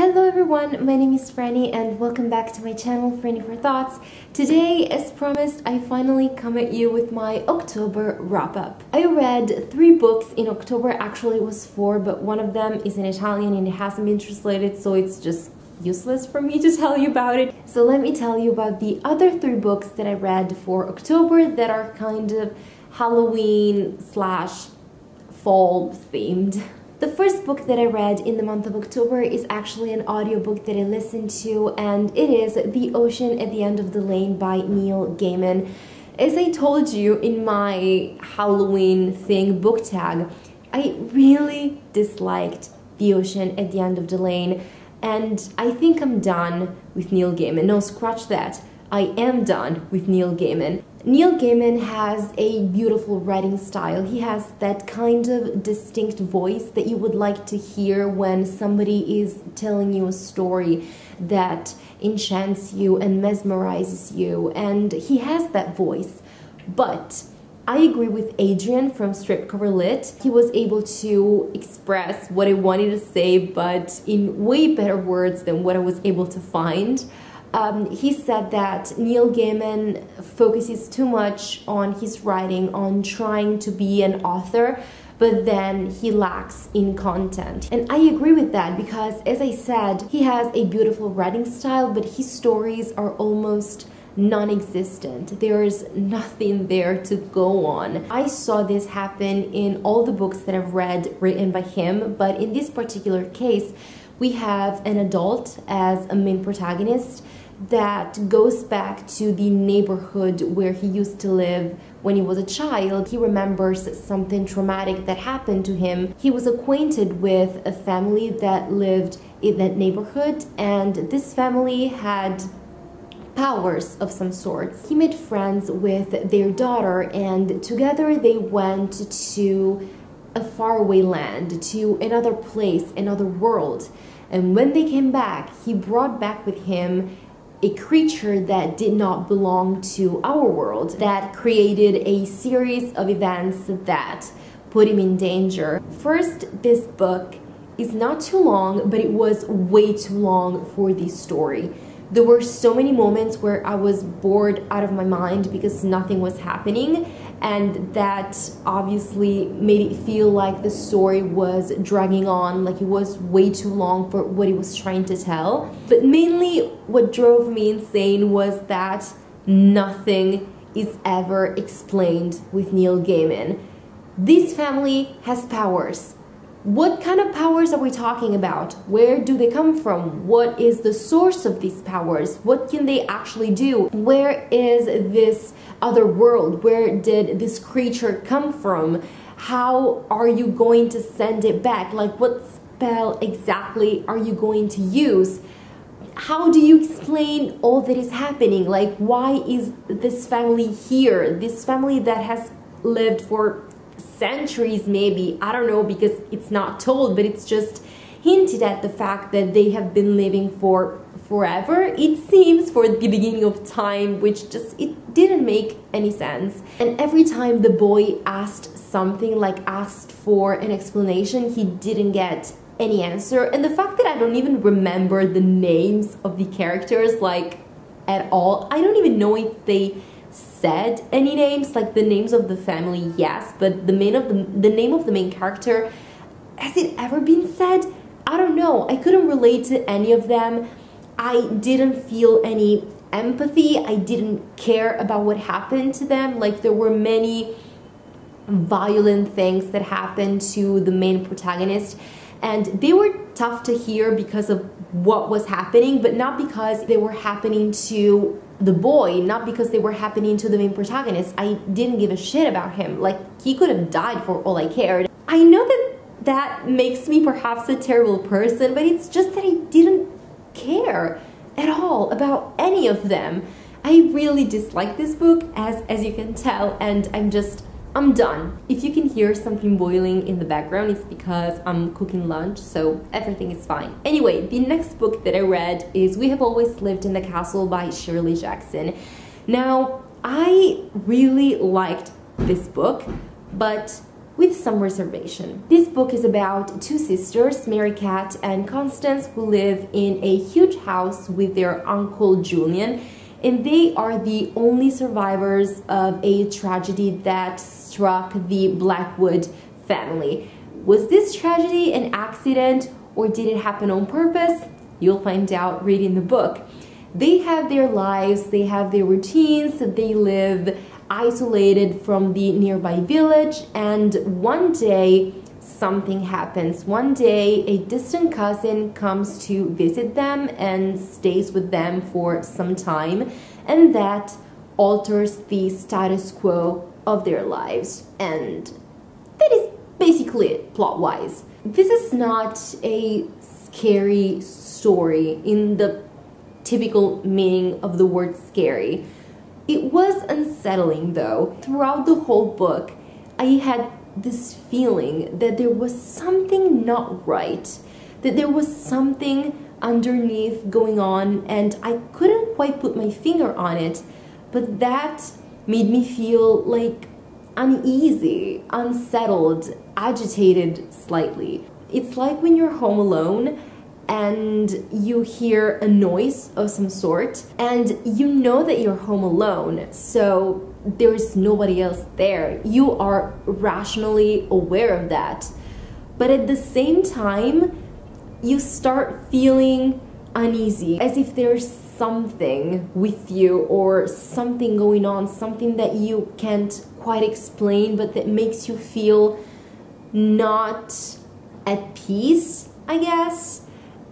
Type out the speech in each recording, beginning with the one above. Hello everyone, my name is Franny and welcome back to my channel, Franny for Thoughts. Today, as promised, I finally come at you with my October wrap-up. I read 3 books in October, actually it was 4, but one of them is in Italian and it hasn't been translated, so it's just useless for me to tell you about it. So let me tell you about the other 3 books that I read for October that are kind of Halloween / fall themed. The first book that I read in the month of October is actually an audiobook that I listened to, and it is The Ocean at the End of the Lane by Neil Gaiman. As I told you in my Halloween thing book tag, I really disliked The Ocean at the End of the Lane, and I think I'm done with Neil Gaiman. No, scratch that. I am done with Neil Gaiman. Neil Gaiman has a beautiful writing style. He has that kind of distinct voice that you would like to hear when somebody is telling you a story that enchants you and mesmerizes you, and he has that voice. But I agree with Adrian from Strip Cover Lit. He was able to express what I wanted to say, but in way better words than what I was able to find. He said that Neil Gaiman focuses too much on his writing, on trying to be an author, but then he lacks in content. And I agree with that because, as I said, he has a beautiful writing style, but his stories are almost non-existent. There is nothing there to go on. I saw this happen in all the books that I've read written by him, but in this particular case, we have an adult as a main protagonist that goes back to the neighborhood where he used to live when he was a child. He remembers something traumatic that happened to him. He was acquainted with a family that lived in that neighborhood, and this family had powers of some sorts. He made friends with their daughter, and together they went to a faraway land, to another place, another world. And when they came back, he brought back with him a creature that did not belong to our world, that created a series of events that put him in danger. First, this book is not too long, but it was way too long for this story. There were so many moments where I was bored out of my mind because nothing was happening, and that obviously made it feel like the story was dragging on, like it was way too long for what it was trying to tell. But mainly what drove me insane was that nothing is ever explained with Neil Gaiman. This family has powers. What kind of powers are we talking about? Where do they come from? What is the source of these powers? What can they actually do? Where is this other world? Where did this creature come from? How are you going to send it back? Like, what spell exactly are you going to use? How do you explain all that is happening? Like, why is this family here? This family that has lived for centuries, maybe, I don't know, because it's not told, but it's just hinted at the fact that they have been living for forever, it seems, for the beginning of time, which just, it didn't make any sense. And every time the boy asked something, like asked for an explanation, he didn't get any answer. And the fact that I don't even remember the names of the characters, like, at all, I don't even know if they said any names, like the names of the family, yes, but the name of the main character, has it ever been said? I don't know. I couldn't relate to any of them. I didn't feel any empathy. I didn't care about what happened to them. Like, there were many violent things that happened to the main protagonist, and they were tough to hear because of what was happening, but not because they were happening to the boy, not because they were happening to the main protagonist. I didn't give a shit about him. Like, he could have died for all I cared. I know that that makes me perhaps a terrible person, but it's just that I didn't care at all about any of them. I really dislike this book, as you can tell, and I'm done. If you can hear something boiling in the background, it's because I'm cooking lunch, so everything is fine. Anyway, the next book that I read is We Have Always Lived in the Castle by Shirley Jackson. Now, I really liked this book, but with some reservation. This book is about two sisters, Mary Kat and Constance, who live in a huge house with their uncle Julian, and they are the only survivors of a tragedy that struck the Blackwood family. Was this tragedy an accident, or did it happen on purpose? You'll find out reading the book. They have their lives, they have their routines, they live isolated from the nearby village, and one day something happens. One day a distant cousin comes to visit them and stays with them for some time, and that alters the status quo of their lives. And that is basically it, plot-wise. This is not a scary story in the typical meaning of the word scary. It was unsettling though. Throughout the whole book, I had this feeling that there was something not right, that there was something underneath going on, and I couldn't quite put my finger on it, but that made me feel like uneasy, unsettled, agitated slightly. It's like when you're home alone and you hear a noise of some sort, and you know that you're home alone, so there's nobody else there. You are rationally aware of that. But at the same time, you start feeling uneasy, as if there's something with you or something going on, something that you can't quite explain, but that makes you feel not at peace, I guess.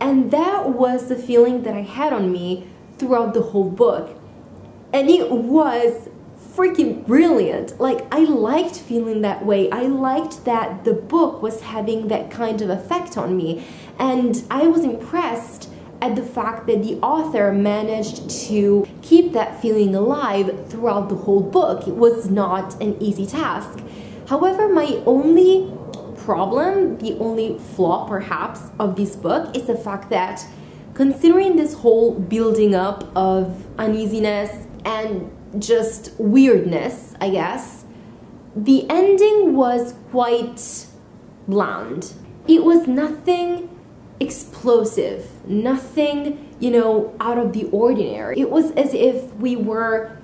And that was the feeling that I had on me throughout the whole book. And it was freaking brilliant. Like, I liked feeling that way. I liked that the book was having that kind of effect on me. And I was impressed at the fact that the author managed to keep that feeling alive throughout the whole book. It was not an easy task. However, my only problem, the only flaw perhaps of this book, is the fact that, considering this whole building up of uneasiness and just weirdness, I guess, the ending was quite bland. It was nothing explosive, nothing, you know, out of the ordinary. It was as if we were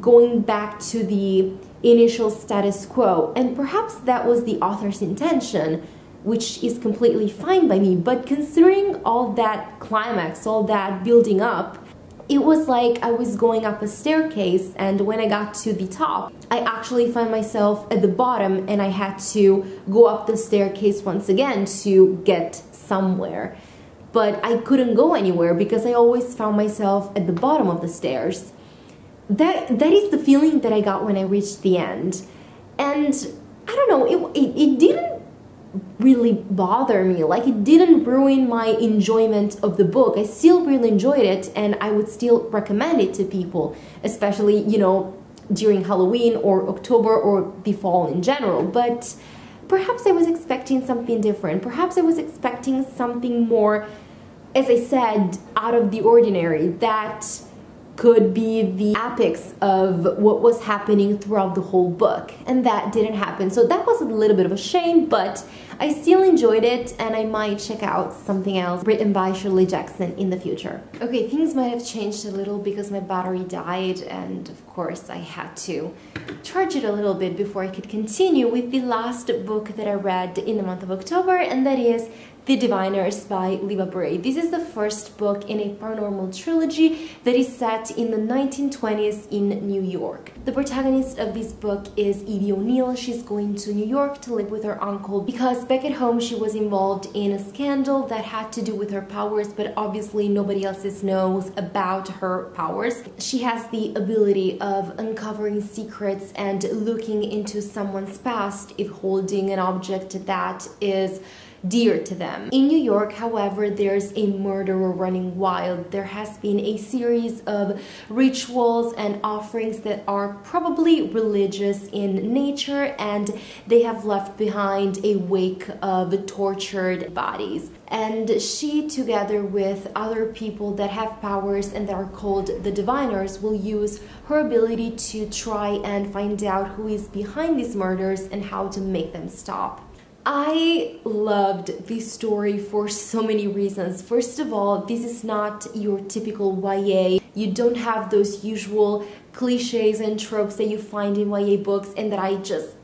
going back to the initial status quo, and perhaps that was the author's intention, which is completely fine by me, but considering all that climax, all that building up, it was like I was going up a staircase, and when I got to the top, I actually found myself at the bottom, and I had to go up the staircase once again to get somewhere. But I couldn't go anywhere because I always found myself at the bottom of the stairs. That is the feeling that I got when I reached the end. And I don't know, it didn't really bother me. Like, it didn't ruin my enjoyment of the book. I still really enjoyed it, and I would still recommend it to people, especially, you know, during Halloween or October or the fall in general. But perhaps I was expecting something different. Perhaps I was expecting something more, as I said, out of the ordinary, that could be the apex of what was happening throughout the whole book, and that didn't happen. So that was a little bit of a shame, but I still enjoyed it, and I might check out something else written by Shirley Jackson in the future. Okay, things might have changed a little because my battery died, and of course I had to charge it a little bit before I could continue with the last book that I read in the month of October, and that is The Diviners by Libba Bray. This is the first book in a paranormal trilogy that is set in the 1920s in New York. The protagonist of this book is Edie O'Neill. She's going to New York to live with her uncle because back at home she was involved in a scandal that had to do with her powers, but obviously nobody else knows about her powers. She has the ability of uncovering secrets and looking into someone's past if holding an object that is dear to them. In New York, however, there's a murderer running wild. There has been a series of rituals and offerings that are probably religious in nature, and they have left behind a wake of tortured bodies. And she, together with other people that have powers and that are called the Diviners, will use her ability to try and find out who is behind these murders and how to make them stop. I loved this story for so many reasons. First of all, this is not your typical YA. You don't have those usual cliches and tropes that you find in YA books and that I just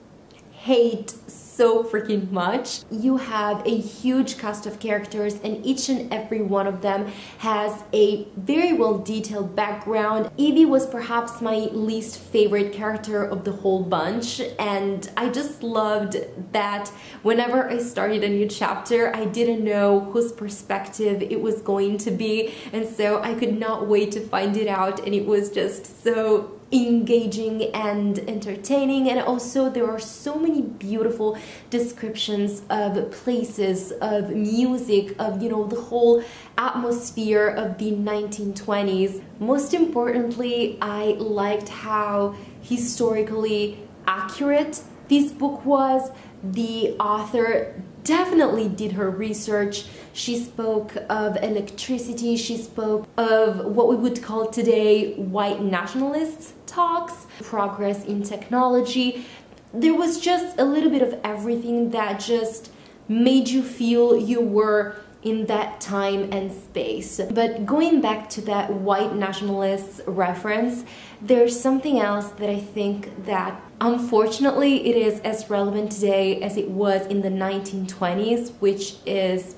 hate so freaking much. You have a huge cast of characters, and each and every one of them has a very well detailed background. Evie was perhaps my least favorite character of the whole bunch, and I just loved that whenever I started a new chapter, I didn't know whose perspective it was going to be, and so I could not wait to find it out, and it was just so engaging and entertaining. And also there are so many beautiful descriptions of places, of music, of, you know, the whole atmosphere of the 1920s. Most importantly, I liked how historically accurate this book was. The author definitely did her research. She spoke of electricity, she spoke of what we would call today white nationalists talks, progress in technology. There was just a little bit of everything that just made you feel you were in that time and space. But going back to that white nationalist reference, there's something else that I think that unfortunately it is as relevant today as it was in the 1920s, which is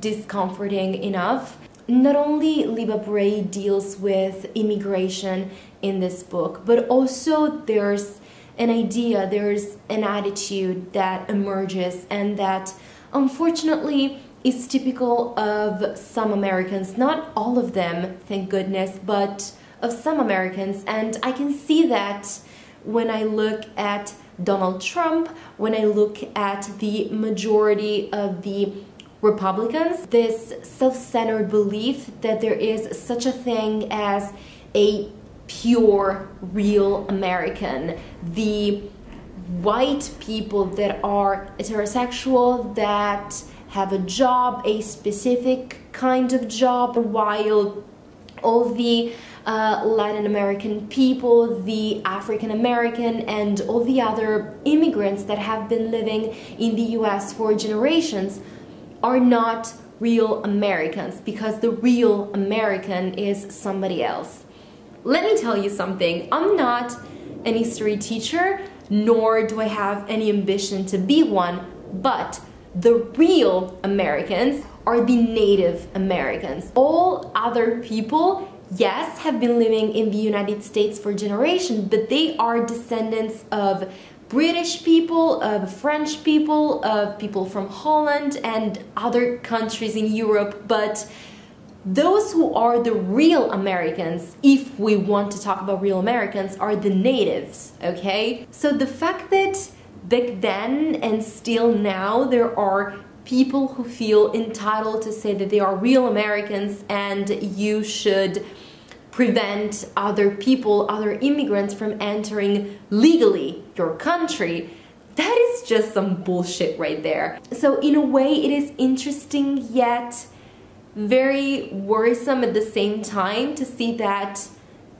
discomforting enough. Not only Libba Bray deals with immigration in this book, but also there's an idea, there's an attitude that emerges and that unfortunately is typical of some Americans, not all of them, thank goodness, but of some Americans. And I can see that when I look at Donald Trump, when I look at the majority of the Republicans, this self-centered belief that there is such a thing as a pure, real American. The white people that are heterosexual, that have a job, a specific kind of job, while all the Latin American people, the African American, and all the other immigrants that have been living in the US for generations are not real Americans, because the real American is somebody else. Let me tell you something, I'm not an history teacher, nor do I have any ambition to be one, but the real Americans are the Native Americans. All other people, yes, have been living in the United States for generations, but they are descendants of British people, of French people, of people from Holland and other countries in Europe. But those who are the real Americans, if we want to talk about real Americans, are the natives, okay? So the fact that back then and still now there are people who feel entitled to say that they are real Americans and you should prevent other people, other immigrants, from entering legally your country, that is just some bullshit right there. So in a way it is interesting yet very worrisome at the same time to see that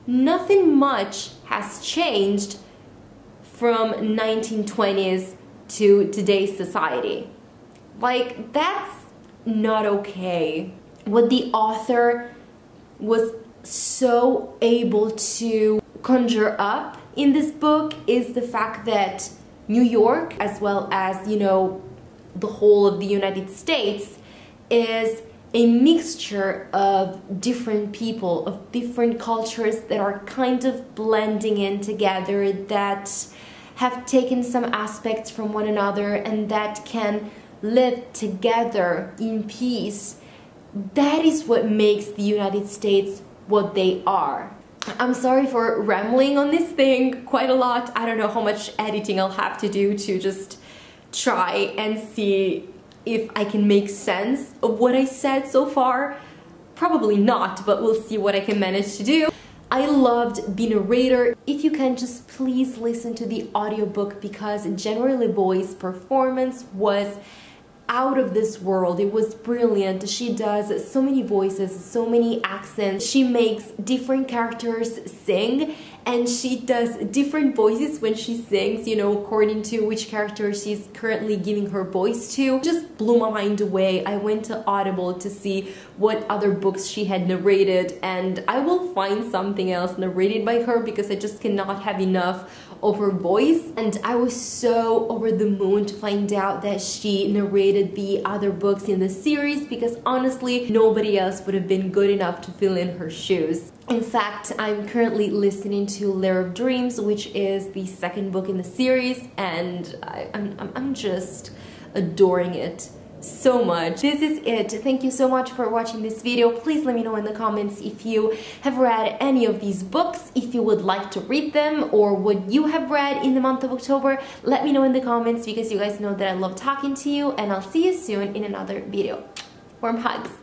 nothing much has changed from 1920s to today's society. Like, that's not okay. What the author was so able to conjure up in this book is the fact that New York, as well as, you know, the whole of the United States, is a mixture of different people, of different cultures that are kind of blending in together, that have taken some aspects from one another and that can live together in peace. That is what makes the United States what they are. I'm sorry for rambling on this thing quite a lot. I don't know how much editing I'll have to do to just try and see if I can make sense of what I said so far. Probably not, but we'll see what I can manage to do. I loved The Narrator. If you can, just please listen to the audiobook because January LeBoy's performance was out of this world. It was brilliant. She does so many voices, so many accents. She makes different characters sing and she does different voices when she sings, you know, according to which character she's currently giving her voice to. Just blew my mind away. I went to Audible to see what other books she had narrated, and I will find something else narrated by her because I just cannot have enough of her voice. And I was so over the moon to find out that she narrated the other books in the series because honestly, nobody else would have been good enough to fill in her shoes. In fact, I'm currently listening to Lair of Dreams, which is the second book in the series, and I'm just adoring it so much. This is it. Thank you so much for watching this video. Please let me know in the comments if you have read any of these books, if you would like to read them, or what you have read in the month of October. Let me know in the comments because you guys know that I love talking to you, and I'll see you soon in another video. Warm hugs.